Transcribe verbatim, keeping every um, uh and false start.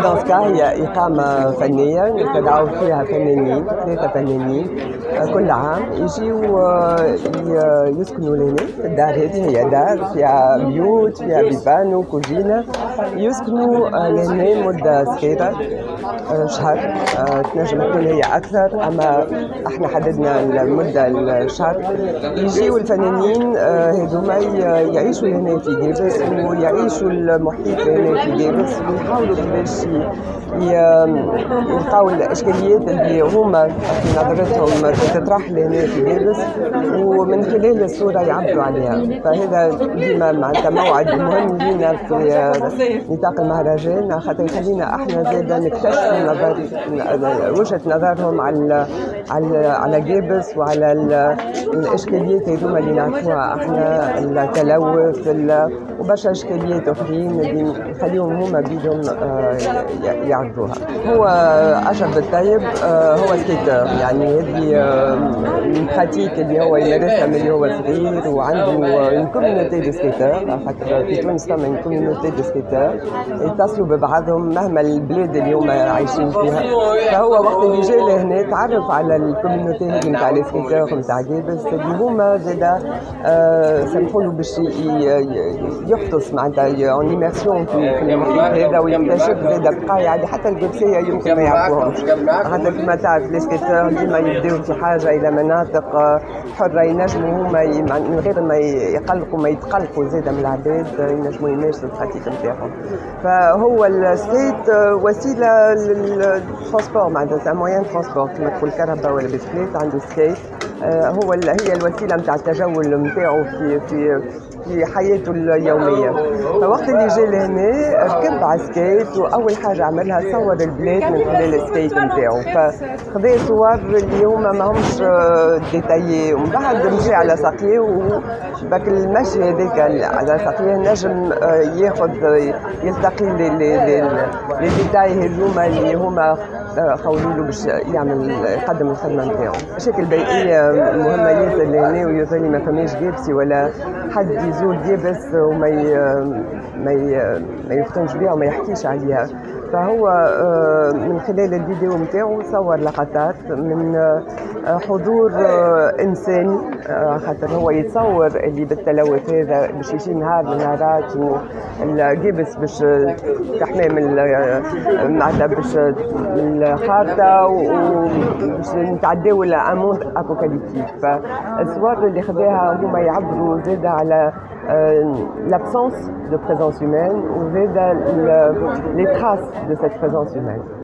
ديدونسكا هي إقامة فنية نتبعو فيها فنانين، ثلاثة فنانين كل عام يجيو يسكنوا لهنا في الدار. هذه هي دار فيها بيوت، فيها بيبانو، كوزينة، يسكنوا لهنا مدة صغيرة شهر، تنجم تكون هي أكثر، أما احنا حددنا المدة الشهر. يجيو الفنانين هذوما يعيشوا هنا في قابس ويعيشوا المحيط هنا في قابس ويحاولوا كيفاش يلقاو الاشكاليات اللي هما في نظرتهم تطرح لهنا في قابس ومن خلال الصوره يعبروا عليها. فهذا ديما معناتها موعد مهم لينا في نطاق المهرجان خاطر يخلينا احنا زاده نكتشفوا نظر وجهه نظرهم على على على قابس وعلى الاشكاليات هذوما اللي نعرفوها احنا، التلوث وبرشا اشكاليات اخرين اللي نخليهم هما بيدهم يعرفوها. هو أشرف الطيب هو سكيتار، يعني هذه البراتيك اللي هو يمارسها من هو صغير وعنده كوميونيتي دو سكيتار، خاطر في تونس ثم كوميونيتي دو سكيتار يتصلوا ببعضهم مهما البلاد اللي هما عايشين فيها. فهو وقت اللي جا لهنا تعرف على الكوميونيتي هذه نتاع السكيتار نتاع قابس اللي هما زادا سامحولو باش يحدث معناتها اون ايميرسيون في المحيط هذا ويكتشف زادا بقايا حتى القبسيه يمكن ما يعرفوهمش. حتى كما تعرف السكيتار ديما يبداو في حاجه الى مناطق حره ينجموا هما من غير ما يقلقوا ما يتقلقوا زادا من العباد ينجموا يمارسوا البراتيك نتاعهم. فهو السكيت وسيله للترونسبور معناتها سان موان ترونسبور كما تقول الكهرباء ولا بسكليت عنده سكيت هو هي الوسيله نتاع التجول نتاعو في في في حياته اليوميه. فوقت اللي جا لهنا ركب على السكيت واول حاجه عملها صور البلاد من خلال السكيت نتاعو، فخذا صور اللي هما ماهمش ديتايي ومن بعد مشى على ساقيه وباك المشي هذاك على ساقيه نجم ياخذ يلتقي لي ديتاي هذوما اللي هما قولوا له باش يعمل يقدم الخدمه نتاعو. المشاكل البيئيه مهمه يوصل لهنا ويوصل ما فماش قابسي ولا حد يزور قابس وما ي... ما ي... ما يفطنش بها وما يحكيش عليها. فهو من خلال الفيديو نتاعو صور لقطات من حضور انساني، خاطر هو يتصور اللي بالتلوث هذا باش يجي نهار من النهارات والقابس باش تحمي من معناتها باش من الخارطه وباش نتعداو لاموند ابوكاليبتيك. فالصور اللي خذاها هما يعبروا زاده على l'absence de présence humaine ou les traces de cette présence humaine.